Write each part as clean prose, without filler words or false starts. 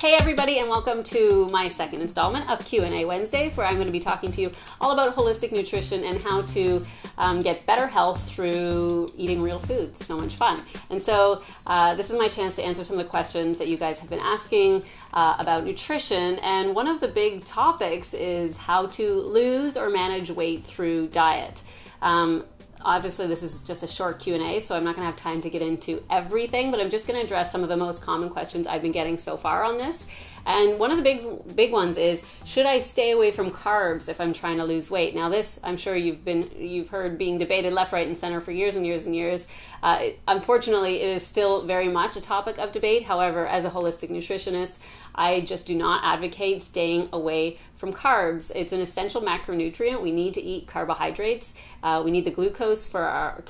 Hey everybody, and welcome to my second installment of Q&A Wednesdays, where I'm going to be talking to you all about holistic nutrition and how to get better health through eating real food. So much fun. And so this is my chance to answer some of the questions that you guys have been asking about nutrition. And one of the big topics is how to lose or manage weight through diet. Obviously, this is just a short Q&A, so I'm not going to have time to get into everything, but I'm just going to address some of the most common questions I've been getting so far on this. And one of the big ones is, should I stay away from carbs if I'm trying to lose weight? Now, this I'm sure you've heard being debated left, right, and center for years and years and years. Unfortunately, it is still very much a topic of debate. However, as a holistic nutritionist, I just do not advocate staying away from carbs. It's an essential macronutrient. We need to eat carbohydrates. We need the glucose for our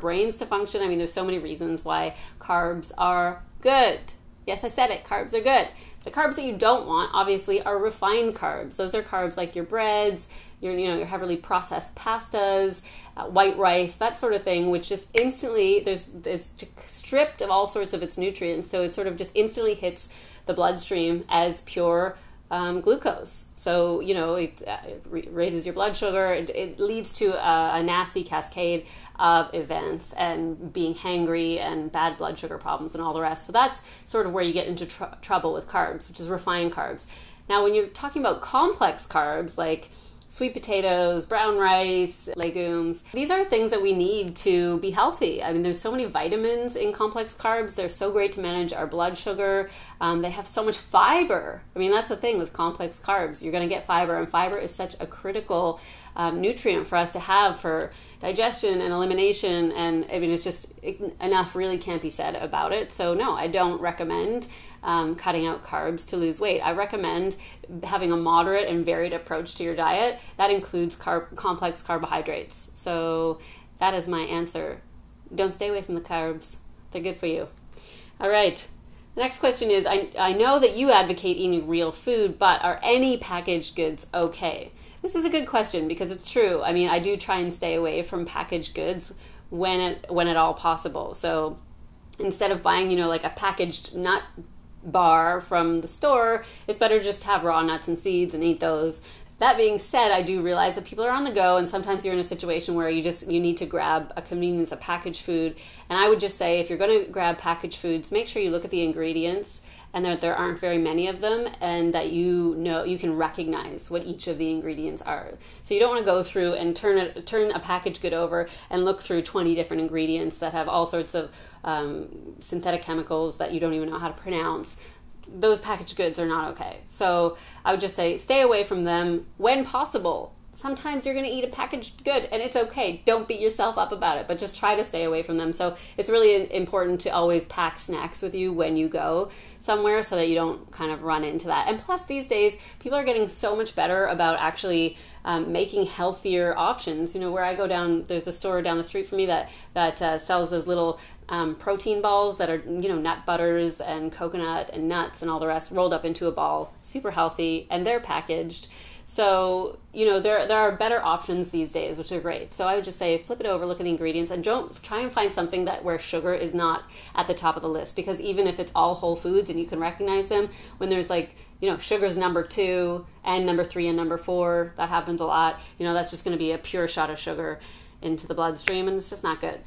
brains to function. I mean, there's so many reasons why carbs are good. Yes, I said it, carbs are good. The carbs that you don't want, obviously, are refined carbs. Those are carbs like your breads, your heavily processed pastas, white rice, that sort of thing, which just instantly, it's stripped of all sorts of its nutrients, so it sort of just instantly hits the bloodstream as pure glucose. So, it raises your blood sugar. It leads to a nasty cascade of events and being hangry and bad blood sugar problems and all the rest. So that's sort of where you get into trouble with carbs, which is refined carbs. Now, when you're talking about complex carbs, like sweet potatoes, brown rice, legumes, these are things that we need to be healthy. I mean, there's so many vitamins in complex carbs. They're so great to manage our blood sugar. They have so much fiber. I mean, that's the thing with complex carbs. You're going to get fiber, and fiber is such a critical nutrient for us to have for digestion and elimination. And I mean, it's just enough really can't be said about it. So no, I don't recommend cutting out carbs to lose weight. I recommend having a moderate and varied approach to your diet. That includes complex carbohydrates. So that is my answer. Don't stay away from the carbs. They're good for you. All right. The next question is, I know that you advocate eating real food, but are any packaged goods okay? This is a good question because it's true. I mean, I do try and stay away from packaged goods when at all possible. So instead of buying, like a packaged nut bar from the store, it's better just to have raw nuts and seeds and eat those. That being said, I do realize that people are on the go, and sometimes you're in a situation where you need to grab a convenience, a packaged food. And I would just say, if you're going to grab packaged foods, make sure you look at the ingredients and that there aren't very many of them, and that you can recognize what each of the ingredients are. So you don't want to go through and turn a packaged good over and look through 20 different ingredients that have all sorts of synthetic chemicals that you don't even know how to pronounce. Those packaged goods are not okay. So I would just say stay away from them when possible. Sometimes you're going to eat a packaged good and it's okay. Don't beat yourself up about it, but just try to stay away from them. So it's really important to always pack snacks with you when you go somewhere so that you don't kind of run into that. And plus, these days, people are getting so much better about actually making healthier options. Where I go down, there's a store down the street from me that sells those little protein balls that are, nut butters and coconut and nuts and all the rest rolled up into a ball, super healthy, and they're packaged. So, there are better options these days, which are great. So I would just say flip it over, look at the ingredients, and don't try and find something where sugar is not at the top of the list, because even if it's all whole foods and you can recognize them, when there's sugar's number 2 and number 3 and number 4, that happens a lot. That's just going to be a pure shot of sugar into the bloodstream, and it's just not good.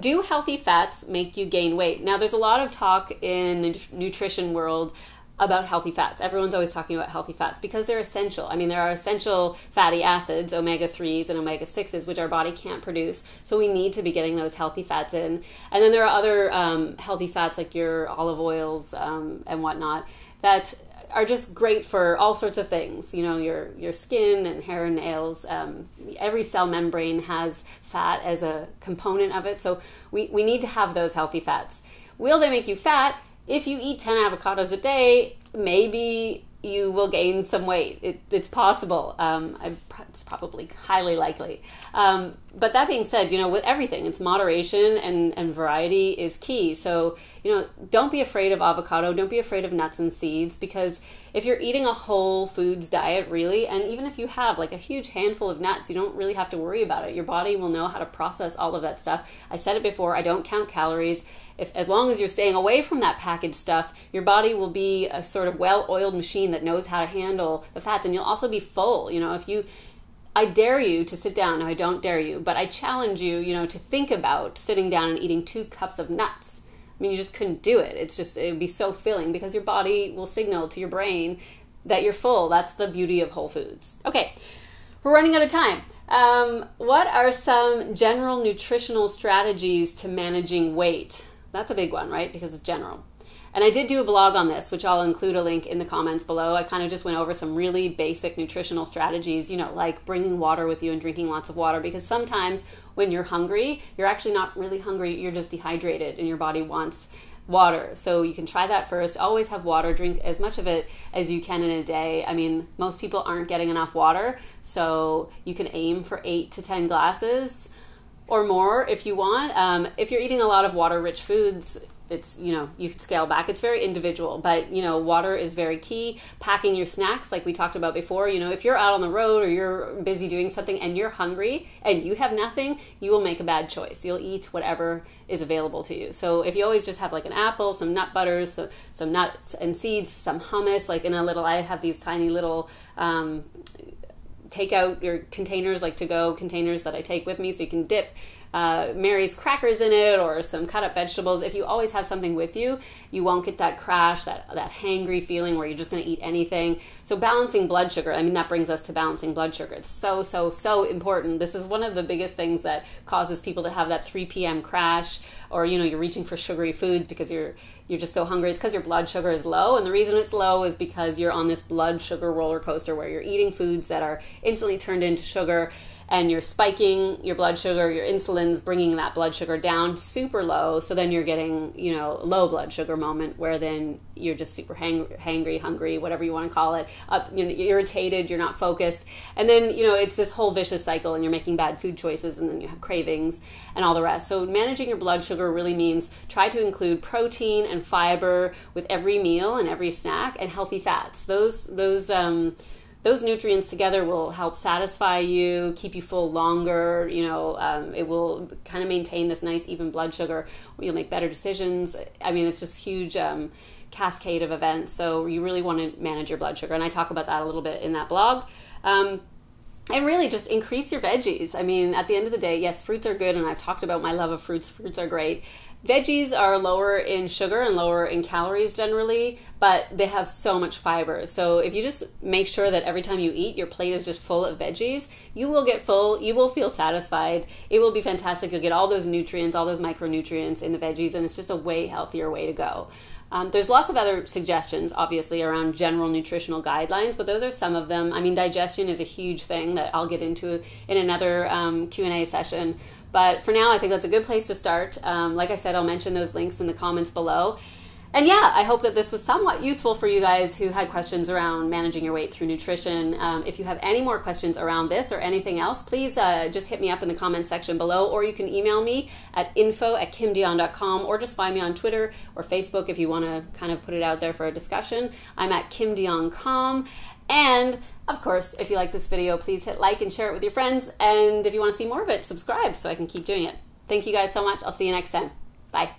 Do healthy fats make you gain weight? Now, there's a lot of talk in the nutrition world about healthy fats. Everyone's always talking about healthy fats because they're essential. I mean, there are essential fatty acids, omega-3s and omega-6s, which our body can't produce. So we need to be getting those healthy fats in. And then there are other healthy fats like your olive oils and whatnot that are just great for all sorts of things. Your skin and hair and nails. Every cell membrane has fat as a component of it. So we need to have those healthy fats. Will they make you fat? If you eat 10 avocados a day, maybe you will gain some weight. It's possible. It's probably highly likely. But that being said, with everything, it's moderation and variety is key. So, don't be afraid of avocado. Don't be afraid of nuts and seeds, because if you're eating a whole foods diet, really, and even if you have like a huge handful of nuts, you don't really have to worry about it. Your body will know how to process all of that stuff. I said it before, I don't count calories. As long as you're staying away from that packaged stuff, your body will be a sort of well-oiled machine that knows how to handle the fats, and you'll also be full. I dare you to sit down. No, I don't dare you, but I challenge you, to think about sitting down and eating 2 cups of nuts. You just couldn't do it. It would be so filling, because your body will signal to your brain that you're full. That's the beauty of whole foods. Okay, we're running out of time. What are some general nutritional strategies to managing weight? That's a big one, right? Because it's general. And I did do a blog on this, which I'll include a link in the comments below. I kind of just went over some really basic nutritional strategies, like bringing water with you and drinking lots of water, because sometimes when you're hungry, you're actually not really hungry, you're just dehydrated and your body wants water. So you can try that first. Always have water. Drink as much of it as you can in a day. Most people aren't getting enough water, so you can aim for 8 to 10 glasses or more if you want. If you're eating a lot of water-rich foods, you could scale back. It's very individual, but water is very key. Packing your snacks, like we talked about before, if you're out on the road or you're busy doing something and you're hungry and you have nothing, you will make a bad choice. You'll eat whatever is available to you. So if you always just have like an apple, some nut butters, some nuts and seeds, some hummus, like in a little, I have these tiny little, take out your containers, like to-go containers that I take with me, so you can dip Mary's crackers in it or some cut up vegetables. If you always have something with you, you won't get that crash, that hangry feeling where you're just going to eat anything. So balancing blood sugar, that brings us to balancing blood sugar. It's so, so, so important. This is one of the biggest things that causes people to have that 3 p.m. crash, or, you're reaching for sugary foods because you're just so hungry. It's because your blood sugar is low. And the reason it's low is because you're on this blood sugar roller coaster where you're eating foods that are instantly turned into sugar, and you're spiking your blood sugar, your insulin's bringing that blood sugar down super low, so then you're getting, low blood sugar moment where then you're just super hangry, hungry, whatever you want to call it, up, irritated, you're not focused. And then, it's this whole vicious cycle, and you're making bad food choices, and then you have cravings and all the rest. So managing your blood sugar really means try to include protein and fiber with every meal and every snack, and healthy fats. Those nutrients together will help satisfy you, keep you full longer, it will kind of maintain this nice even blood sugar. You'll make better decisions. It's just huge cascade of events. So you really want to manage your blood sugar. And I talk about that a little bit in that blog. And really just increase your veggies. At the end of the day, yes, fruits are good, and I've talked about my love of fruits. Fruits are great. Veggies are lower in sugar and lower in calories generally, but they have so much fiber. So if you just make sure that every time you eat, your plate is just full of veggies, you will get full, you will feel satisfied. It will be fantastic. You'll get all those nutrients, all those micronutrients in the veggies, and it's just a way healthier way to go. There's lots of other suggestions, obviously, around general nutritional guidelines, but those are some of them. Digestion is a huge thing that I'll get into in another Q&A session. But for now, I think that's a good place to start. Like I said, I'll mention those links in the comments below. And yeah, I hope that this was somewhat useful for you guys who had questions around managing your weight through nutrition. If you have any more questions around this or anything else, please just hit me up in the comments section below, or you can email me at info@kimdeon.com, or just find me on Twitter or Facebook if you want to kind of put it out there for a discussion. I'm at kimdeon.com. And of course, if you like this video, please hit like and share it with your friends. And if you want to see more of it, subscribe so I can keep doing it. Thank you guys so much. I'll see you next time. Bye.